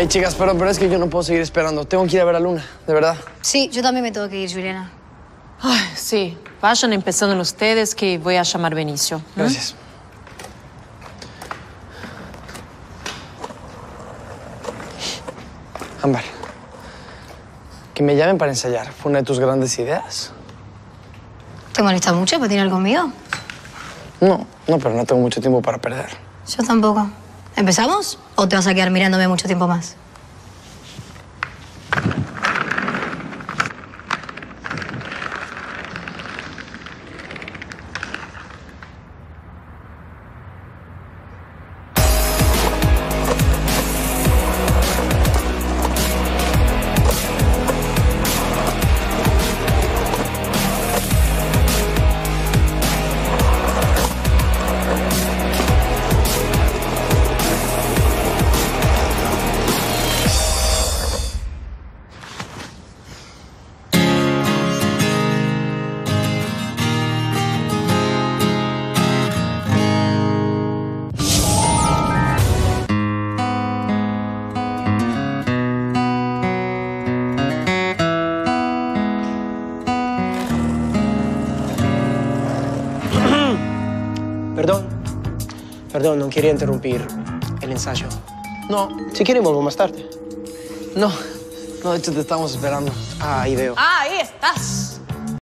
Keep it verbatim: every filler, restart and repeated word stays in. Hey, chicas, perdón, pero es que yo no puedo seguir esperando. Tengo que ir a ver a Luna, de verdad. Sí, yo también me tengo que ir, Juliana. Ay, sí, vayan empezando ustedes que voy a llamar Benicio. Gracias. ¿Mm? Ámbar, que me llamen para ensayar. Fue una de tus grandes ideas. ¿Te molesta mucho por tirar conmigo? No, no, pero no tengo mucho tiempo para perder. Yo tampoco. ¿Empezamos? ¿O te vas a quedar mirándome mucho tiempo más? Perdón, no quería interrumpir el ensayo. No. Si quieren, vuelvo más tarde. No. No, de hecho, te estamos esperando. Ah, ahí veo. ¡Ahí estás!